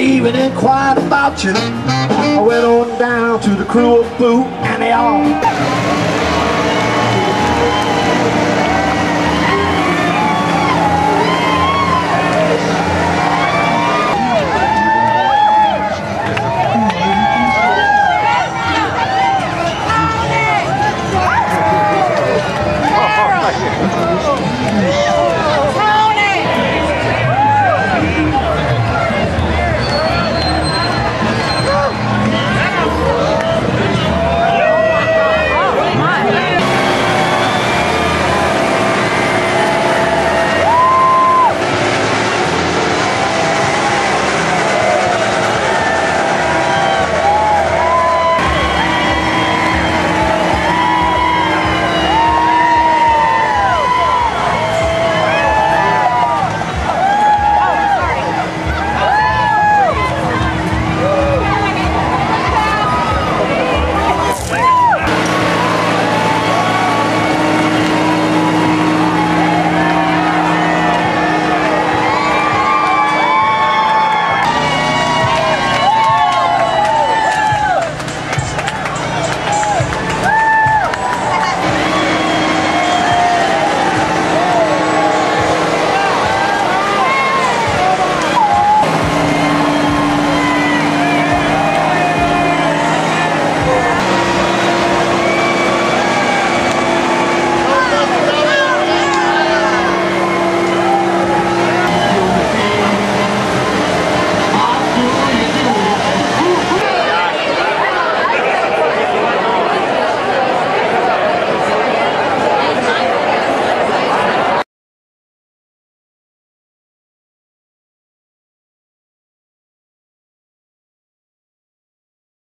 Even inquired about you. I went on down to the Krewe of Boo and they all